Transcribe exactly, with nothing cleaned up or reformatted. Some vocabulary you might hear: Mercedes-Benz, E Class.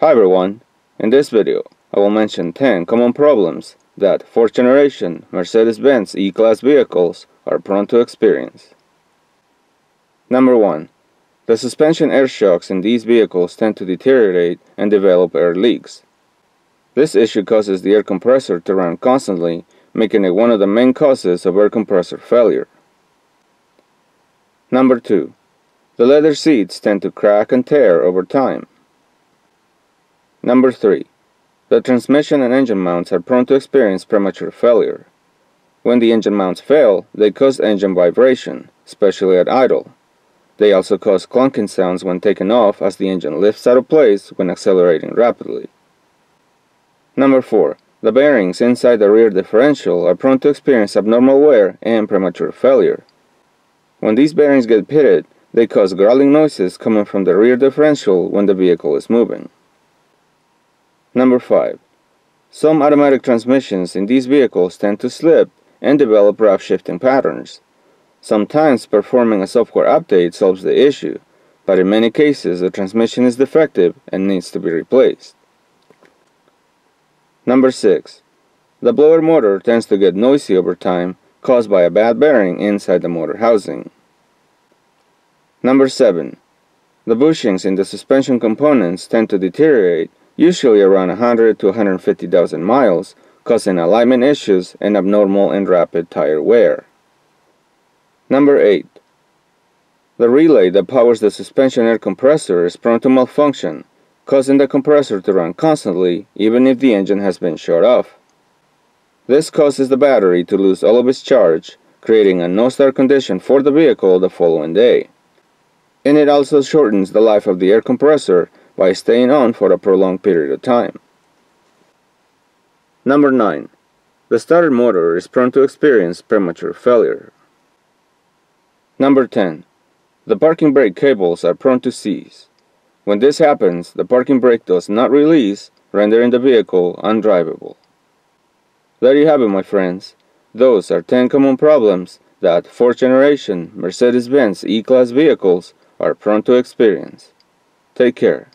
Hi everyone, in this video I will mention ten common problems that fourth generation Mercedes-Benz E Class vehicles are prone to experience. Number one. The suspension air shocks in these vehicles tend to deteriorate and develop air leaks. This issue causes the air compressor to run constantly, making it one of the main causes of air compressor failure. Number two. The leather seats tend to crack and tear over time. Number three. The transmission and engine mounts are prone to experience premature failure. When the engine mounts fail, they cause engine vibration, especially at idle. They also cause clunking sounds when taken off as the engine lifts out of place when accelerating rapidly. Number four. The bearings inside the rear differential are prone to experience abnormal wear and premature failure. When these bearings get pitted, they cause growling noises coming from the rear differential when the vehicle is moving. Number five. Some automatic transmissions in these vehicles tend to slip and develop rough shifting patterns. Sometimes performing a software update solves the issue, but in many cases the transmission is defective and needs to be replaced. Number six. The blower motor tends to get noisy over time, caused by a bad bearing inside the motor housing. Number seven. The bushings in the suspension components tend to deteriorate, usually around one hundred to one hundred fifty thousand miles, causing alignment issues and abnormal and rapid tire wear. Number eight. The relay that powers the suspension air compressor is prone to malfunction, causing the compressor to run constantly even if the engine has been shut off. This causes the battery to lose all of its charge, creating a no-start condition for the vehicle the following day. And it also shortens the life of the air compressor by staying on for a prolonged period of time. Number nine. The starter motor is prone to experience premature failure. Number ten. The parking brake cables are prone to seize. When this happens, the parking brake does not release, rendering the vehicle undrivable. There you have it, my friends. Those are ten common problems that fourth generation Mercedes-Benz E Class vehicles are prone to experience. Take care.